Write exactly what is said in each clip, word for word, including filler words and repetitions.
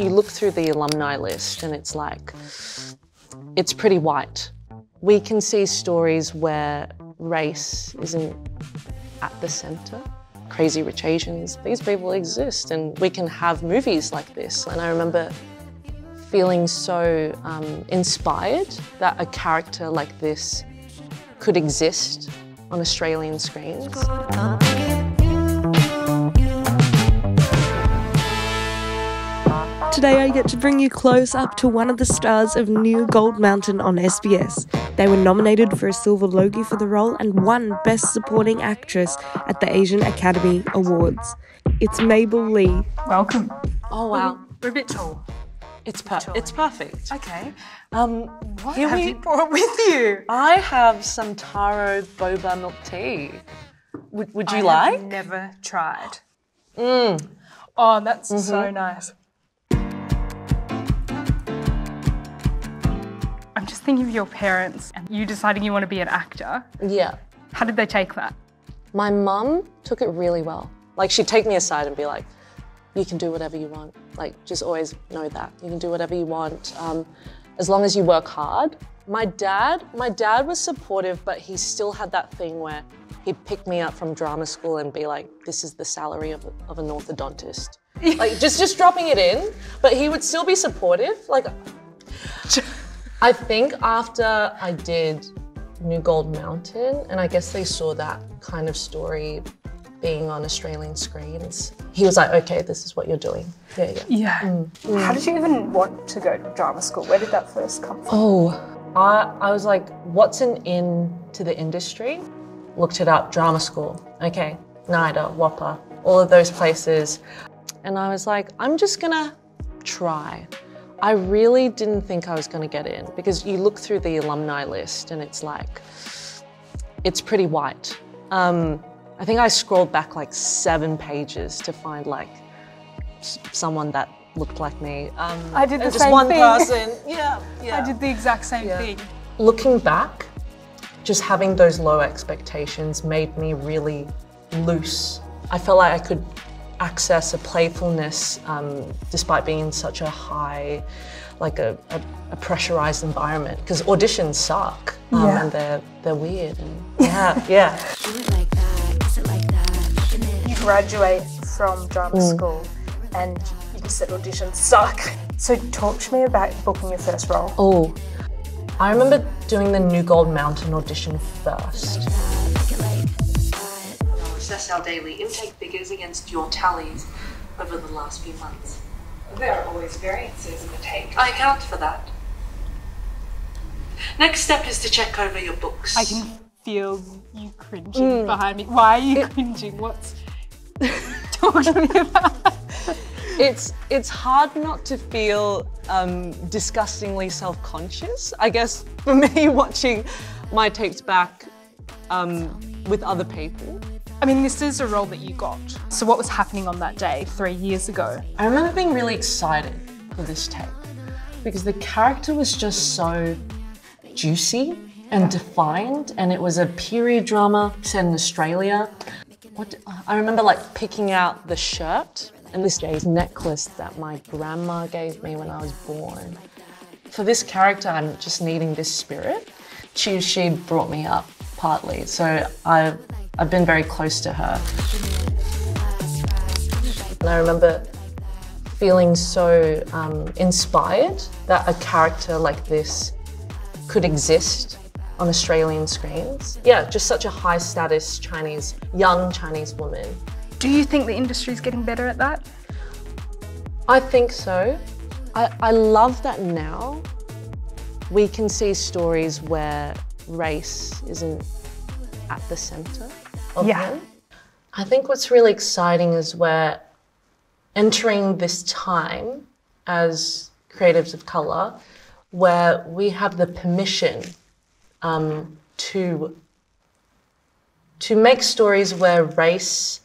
you look through the alumni list and it's like, it's pretty white. We can see stories where race isn't at the centre. Crazy Rich Asians, these people exist and we can have movies like this. And I remember feeling so um, inspired that a character like this could exist on Australian screens. Today I get to bring you close up to one of the stars of New Gold Mountain on S B S. They were nominated for a Silver Logie for the role and won Best Supporting Actress at the Asian Academy Awards. It's Mabel Li. Welcome. Oh wow. We're a bit tall. It's per it's perfect. Okay. Um, what have we... you brought with you? I have some taro boba milk tea. Would Would you I like? I've never tried. Mm. Oh, that's mm-hmm. so nice. I'm just thinking of your parents and you deciding you want to be an actor. Yeah. How did they take that? My mum took it really well. Like, she'd take me aside and be like, you can do whatever you want. Like, just always know that. You can do whatever you want, um, as long as you work hard. My dad, my dad was supportive, but he still had that thing where he'd pick me up from drama school and be like, this is the salary of, of an orthodontist. Like, just, just dropping it in, but he would still be supportive. Like, I think after I did New Gold Mountain, and I guess they saw that kind of story being on Australian screens, he was like, okay, this is what you're doing. Yeah, yeah. Yeah. Mm. Mm. How did you even want to go to drama school? Where did that first come from? Oh, I, I was like, what's an in to the industry? Looked it up, drama school. Okay, NIDA, WAAPA, all of those places. And I was like, I'm just gonna try. I really didn't think I was gonna get in because you look through the alumni list and it's like, it's pretty white. Um, I think I scrolled back like seven pages to find like someone that looked like me. Um, I did the and just same one thing. Person. Yeah, yeah. I did the exact same yeah. thing. Looking back, just having those low expectations made me really loose. I felt like I could access a playfulness um, despite being in such a high, like a, a, a pressurized environment because auditions suck um, yeah. and they're they're weird. And yeah, yeah. Graduate from drama mm. school and you said auditions suck. So talk to me about booking your first role. Oh, I remember doing the New Gold Mountain audition first. We'll assess our daily intake figures against your tallies over the last few months. There are always variances in the take. I account for that. Next step is to check over your books. I can feel you cringing mm. behind me. Why are you it, cringing? What's... Talk to me about that. It's, it's hard not to feel um, disgustingly self-conscious. I guess for me, watching my tapes back um, with other people. I mean, this is a role that you got. So what was happening on that day three years ago? I remember being really excited for this tape because the character was just so juicy and defined, and it was a period drama set in Australia. What, I remember like picking out the shirt and this necklace that my grandma gave me when I was born. For this character, I'm just needing this spirit. She, she brought me up partly, so I've, I've been very close to her. And I remember feeling so um, inspired that a character like this could exist on Australian screens. Yeah, just such a high status Chinese, young Chinese woman. Do you think the industry's getting better at that? I think so. I, I love that now we can see stories where race isn't at the center of yeah. them. I think what's really exciting is we're entering this time as creatives of color where we have the permission Um, to, to make stories where race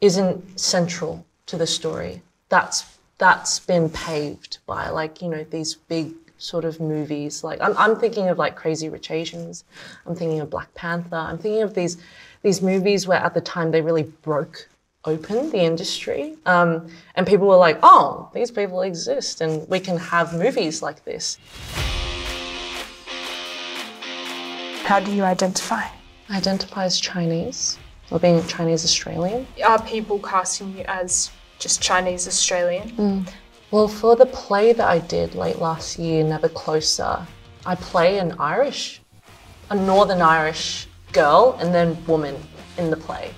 isn't central to the story. That's, that's been paved by like, you know, these big sort of movies. Like I'm, I'm thinking of like Crazy Rich Asians. I'm thinking of Black Panther. I'm thinking of these, these movies where at the time they really broke open the industry, um, and people were like, oh, these people exist and we can have movies like this. How do you identify? I identify as Chinese, or being Chinese Australian. Are people casting you as just Chinese Australian? Mm. Well, for the play that I did late last year, Never Closer, I play an Irish, a Northern Irish girl and then woman in the play.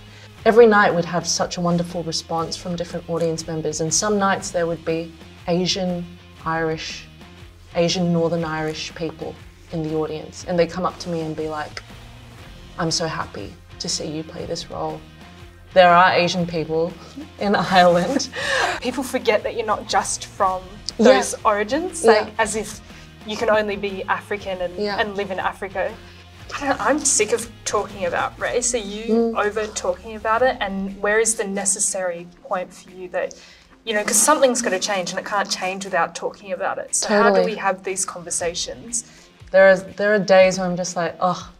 Every night we'd have such a wonderful response from different audience members, and some nights there would be Asian Irish, Asian Northern Irish people in the audience, and they come up to me and be like, I'm so happy to see you play this role. There are Asian people in Ireland. People forget that you're not just from those yeah. origins, like yeah. as if you can only be African and, yeah. and live in Africa. I don't know, I'm sick of talking about race. Are you mm. over talking about it? And where is the necessary point for you that, you know, because something's got to change and it can't change without talking about it. So totally. How do we have these conversations? There are, there are days where I'm just like, oh,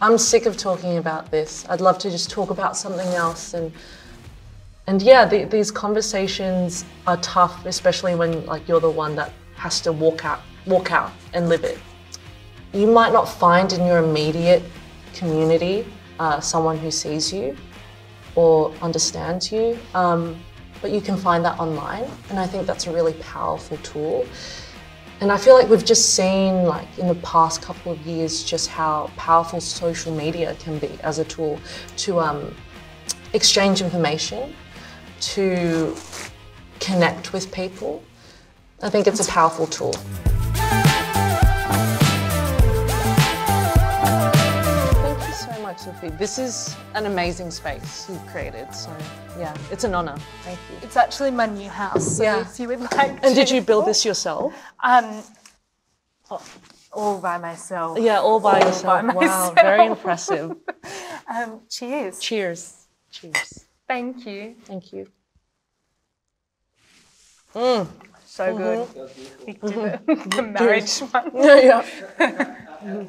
I'm sick of talking about this. I'd love to just talk about something else. And and yeah, the, these conversations are tough, especially when like you're the one that has to walk out, walk out and live it. You might not find in your immediate community uh, someone who sees you or understands you, um, but you can find that online. And I think that's a really powerful tool. And I feel like we've just seen, like, in the past couple of years, just how powerful social media can be as a tool to um, exchange information, to connect with people. I think it's a powerful tool. Thank you so much, Zufi. This is an amazing space you've created, so yeah, it's an honor. Thank you. It's actually my new house, so yeah. if you would like to... And did you build this yourself? Um, all by myself. Yeah, all by all yourself. By wow, very impressive. um, cheers. Cheers. Cheers. Thank you. Thank you. Mm. So mm-hmm. good. We did mm-hmm. it. The marriage one. Yeah.